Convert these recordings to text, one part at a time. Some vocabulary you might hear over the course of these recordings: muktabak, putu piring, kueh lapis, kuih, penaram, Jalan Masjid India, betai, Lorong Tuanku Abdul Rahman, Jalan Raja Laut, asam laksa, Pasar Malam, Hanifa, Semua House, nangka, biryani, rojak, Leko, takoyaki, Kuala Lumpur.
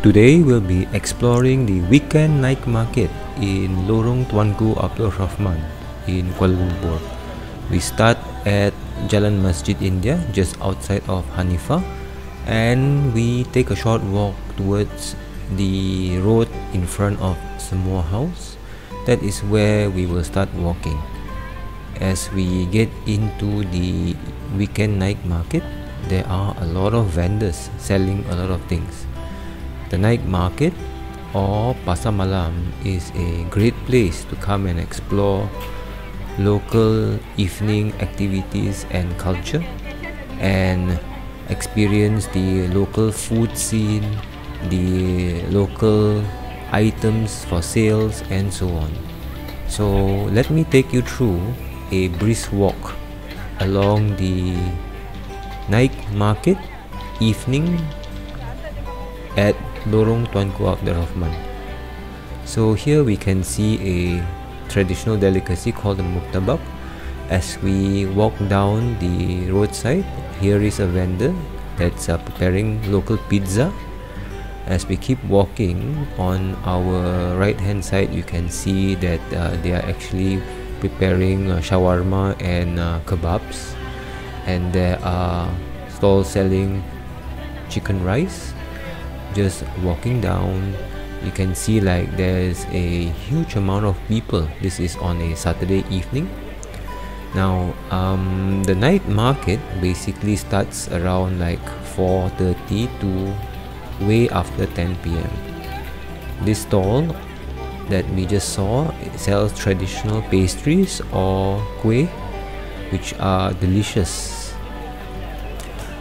Today we'll be exploring the weekend night market in Lorong Tuanku Abdul Rahman in Kuala Lumpur. We start at Jalan Masjid India, just outside of Hanifa, and we take a short walk towards the road in front of Semua House. That is where we will start walking. As we get into the weekend night market, there are a lot of vendors selling a lot of things. The night market, or Pasar Malam, is a great place to come and explore local evening activities and culture, and experience the local food scene, the local items for sales, and so on. So let me take you through a brisk walk along the night market evening at Lorong Tuanku Abdul Rahman. So here we can see a traditional delicacy called the muktabak. As we walk down the roadside, here is a vendor that's preparing local pizza. As we keep walking, on our right hand side you can see that they are actually preparing shawarma and kebabs, and there are stalls selling chicken rice. Just walking down, you can see like there's a huge amount of people. This is on a Saturday evening. Now the night market basically starts around like 4:30 to way after 10 p.m. This stall that we just saw, it sells traditional pastries or kueh, which are delicious.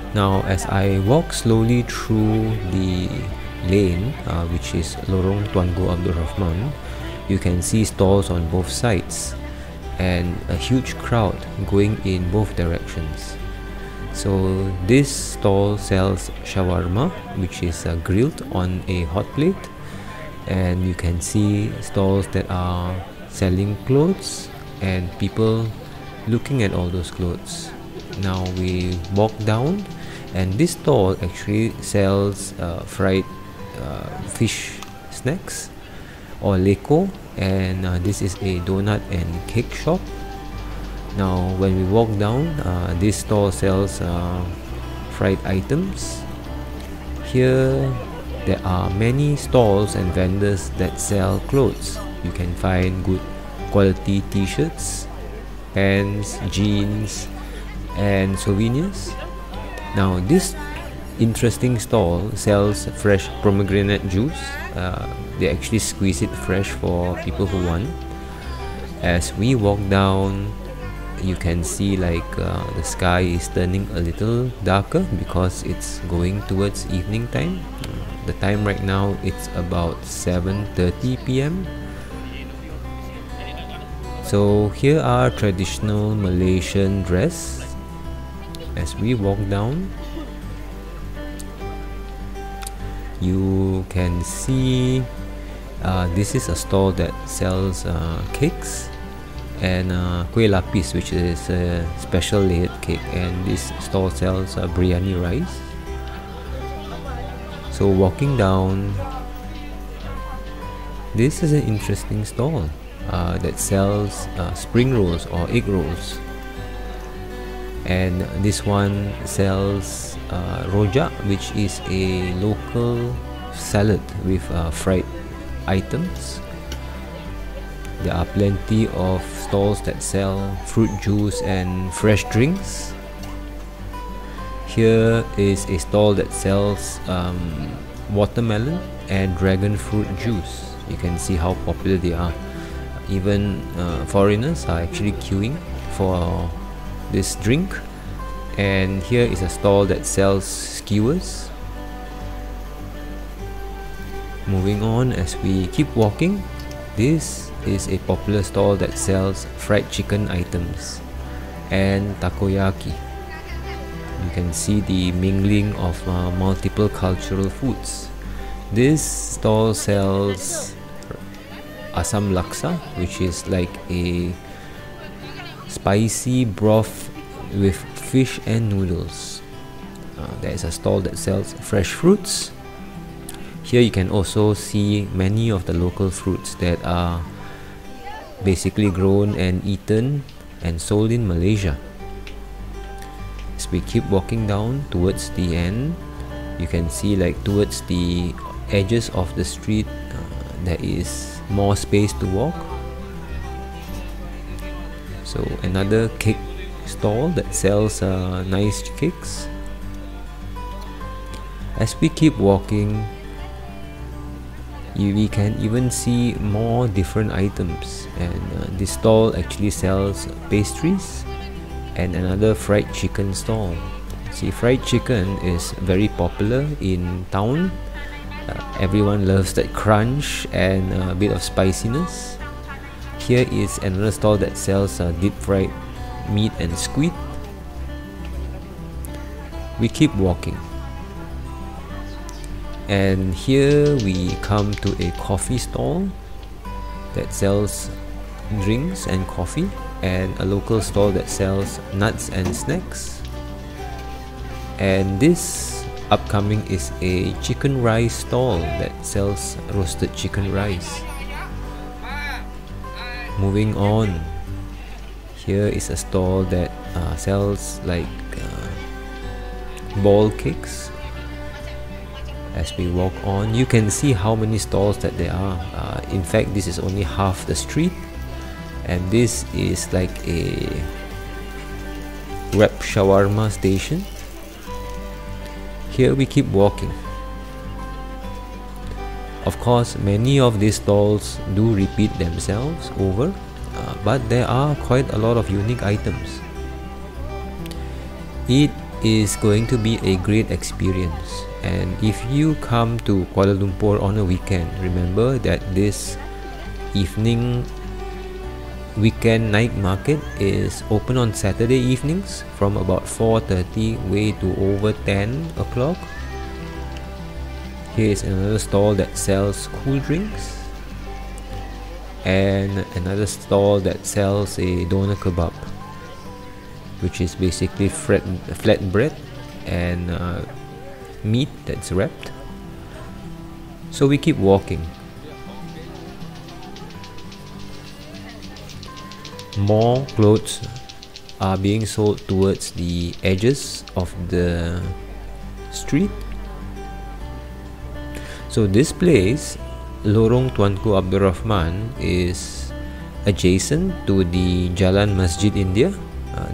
Now as I walk slowly through the lane, which is Lorong Tuanku Abdul Rahman, you can see stalls on both sides and a huge crowd going in both directions. So this stall sells shawarma, which is grilled on a hot plate, and you can see stalls that are selling clothes and people looking at all those clothes. Now we walk down, and this stall actually sells fried fish snacks, or Leko, and this is a donut and cake shop. Now when we walk down, this stall sells fried items. Here there are many stalls and vendors that sell clothes. You can find good quality t-shirts, pants, jeans, and souvenirs. Now this interesting stall sells fresh pomegranate juice. They actually squeeze it fresh for people who want. As we walk down, you can see like the sky is turning a little darker because it's going towards evening time. The time right now, it's about 7:30 p.m. So here are traditional Malaysian dress. As we walk down, you can see this is a stall that sells cakes and kueh lapis, which is a special layered cake, and this stall sells biryani rice. So walking down, this is an interesting stall that sells spring rolls or egg rolls. And this one sells rojak, which is a local salad with fried items. There are plenty of stalls that sell fruit juice and fresh drinks. Here is a stall that sells watermelon and dragon fruit juice. You can see how popular they are. Even foreigners are actually queuing for this drink. And here is a stall that sells skewers. Moving on, as we keep walking, this is a popular stall that sells fried chicken items and takoyaki. You can see the mingling of multiple cultural foods. This stall sells asam laksa, which is like a spicy broth with fish and noodles. There is a stall that sells fresh fruits. Here you can also see many of the local fruits that are basically grown and eaten and sold in Malaysia. As we keep walking down towards the end, you can see like towards the edges of the street there is more space to walk. So another cake stall that sells nice cakes. As we keep walking, we can even see more different items, and this stall actually sells pastries and another fried chicken stall. See, fried chicken is very popular in town. Everyone loves that crunch and a bit of spiciness. Here is another stall that sells deep fried meat and squid. We keep walking, and here we come to a coffee stall that sells drinks and coffee, and a local stall that sells nuts and snacks. And this upcoming is a chicken rice stall that sells roasted chicken rice. Moving on, here is a stall that sells like ball cakes. As we walk on, you can see how many stalls that there are. In fact, this is only half the street, and this is like a wrap shawarma station. Here we keep walking. Of course, many of these stalls do repeat themselves over, but there are quite a lot of unique items. It is going to be a great experience, and if you come to Kuala Lumpur on a weekend, remember that this evening weekend night market is open on Saturday evenings from about 4:30 way to over 10 o'clock. Here is another stall that sells cool drinks, and another stall that sells a doner kebab, which is basically flatbread and meat that's wrapped. So we keep walking. More clothes are being sold towards the edges of the street. So this place, Lorong Tuanku Abdul Rahman, is adjacent to the Jalan Masjid India.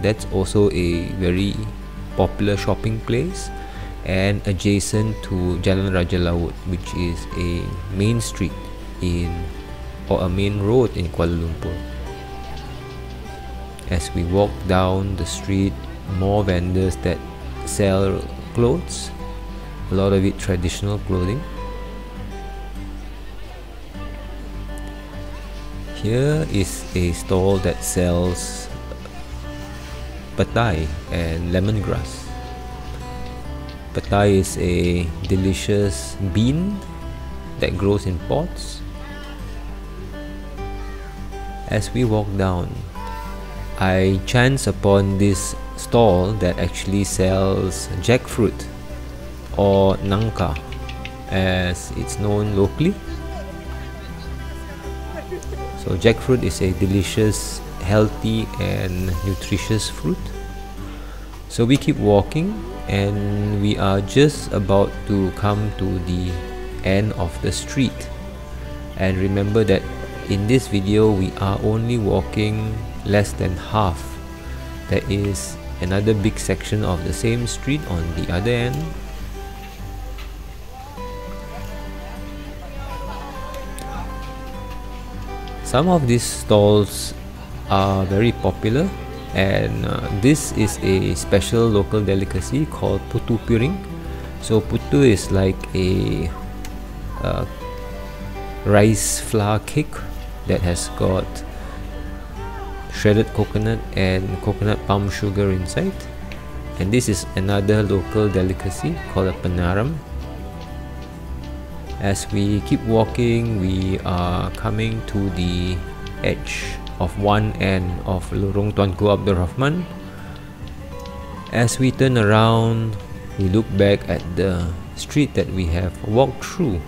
That's also a very popular shopping place, and adjacent to Jalan Raja Laut, which is a main street in, or a main road in Kuala Lumpur. As we walk down the street, more vendors that sell clothes, a lot of it traditional clothing. Here is a stall that sells betai and lemongrass. Betai is a delicious bean that grows in pots. As we walk down, I chance upon this stall that actually sells jackfruit, or nangka as it's known locally. So jackfruit is a delicious, healthy and nutritious fruit. So we keep walking, and we are just about to come to the end of the street. And remember that in this video we are only walking less than half. There is another big section of the same street on the other end. Some of these stalls are very popular, and this is a special local delicacy called putu piring. So putu is like a rice flour cake that has got shredded coconut and coconut palm sugar inside, and this is another local delicacy called a penaram. As we keep walking, we are coming to the edge of one end of Lorong Tuanku Abdul Rahman. As we turn around, we look back at the street that we have walked through.